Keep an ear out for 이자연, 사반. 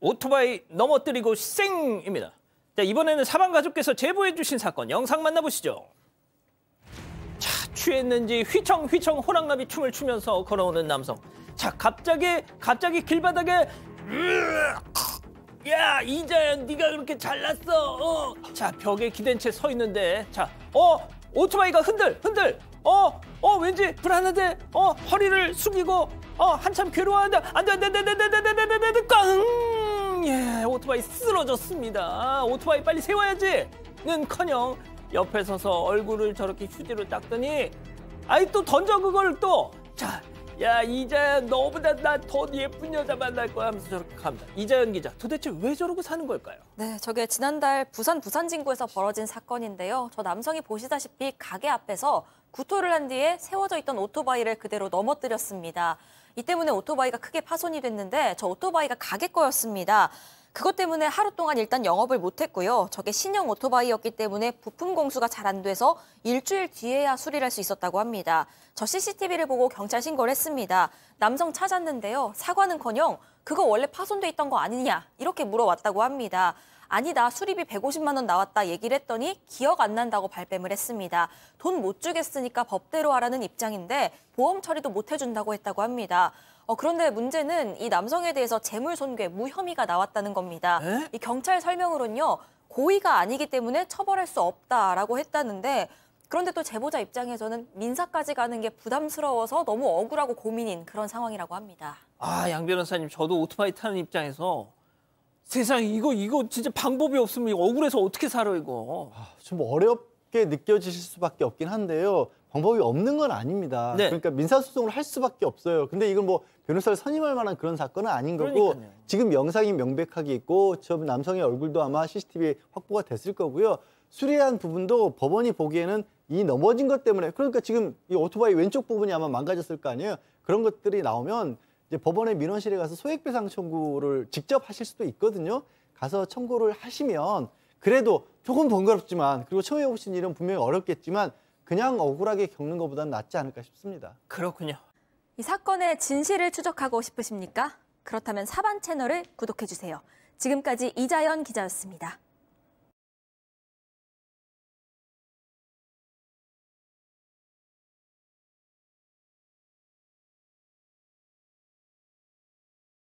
오토바이 넘어뜨리고 쌩입니다. 자, 이번에는 사반 가족께서 제보해 주신 사건 영상 만나보시죠. 자, 취했는지 휘청휘청 호랑나비 춤을 추면서 걸어오는 남성. 자, 갑자기 길바닥에 야, 이자연 네가 그렇게 잘났어. 자, 벽에 기댄 채 서 있는데 자, 오토바이가 흔들. 왠지 불안한데. 허리를 숙이고 한참 괴로워한다. 안돼. 꽝! 예, 오토바이 쓰러졌습니다. 오토바이 빨리 세워야지는커녕 옆에 서서 얼굴을 저렇게 휴지로 닦더니 아이 또 던져 그걸 또. 자, 야, 이자연 너보다 나 더 예쁜 여자 만날 거야 하면서 저렇게 갑니다. 이자연 기자, 도대체 왜 저러고 사는 걸까요? 네, 저게 지난달 부산진구에서 벌어진 사건인데요. 저 남성이 보시다시피 가게 앞에서 구토를 한 뒤에 세워져 있던 오토바이를 그대로 넘어뜨렸습니다. 이 때문에 오토바이가 크게 파손이 됐는데 저 오토바이가 가게 거였습니다. 그것 때문에 하루 동안 일단 영업을 못했고요. 저게 신형 오토바이였기 때문에 부품 공수가 잘 안 돼서 일주일 뒤에야 수리할 수 있었다고 합니다. 저 CCTV를 보고 경찰 신고를 했습니다. 남성 찾았는데요. 사과는커녕 그거 원래 파손돼 있던 거 아니냐 이렇게 물어왔다고 합니다. 아니다, 수리비 150만 원 나왔다 얘기를 했더니 기억 안 난다고 발뺌을 했습니다. 돈 못 주겠으니까 법대로 하라는 입장인데 보험 처리도 못 해준다고 했다고 합니다. 그런데 문제는 이 남성에 대해서 재물손괴 무혐의가 나왔다는 겁니다. 에? 이 경찰 설명으로는요, 고의가 아니기 때문에 처벌할 수 없다라고 했다는데 그런데 또 제보자 입장에서는 민사까지 가는 게 부담스러워서 너무 억울하고 고민인 그런 상황이라고 합니다. 아, 양 변호사님, 저도 오토바이 타는 입장에서 세상에 이거 진짜 방법이 없으면 이거 억울해서 어떻게 살아 이거. 좀 어렵게 느껴지실 수밖에 없긴 한데요. 방법이 없는 건 아닙니다. 네. 그러니까 민사소송을 할 수밖에 없어요. 근데 이건 뭐 변호사를 선임할 만한 그런 사건은 아닌 거고. 그러니까요. 지금 영상이 명백하게 있고 저 남성의 얼굴도 아마 CCTV에 확보가 됐을 거고요. 수리한 부분도 법원이 보기에는 이 넘어진 것 때문에, 그러니까 지금 이 오토바이 왼쪽 부분이 아마 망가졌을 거 아니에요. 그런 것들이 나오면 이제 법원의 민원실에 가서 소액배상 청구를 직접 하실 수도 있거든요. 가서 청구를 하시면 그래도 조금 번거롭지만, 그리고 처음 해보신 일은 분명히 어렵겠지만 그냥 억울하게 겪는 것보다는 낫지 않을까 싶습니다. 그렇군요. 이 사건의 진실을 추적하고 싶으십니까? 그렇다면 사반 채널을 구독해주세요. 지금까지 이자연 기자였습니다.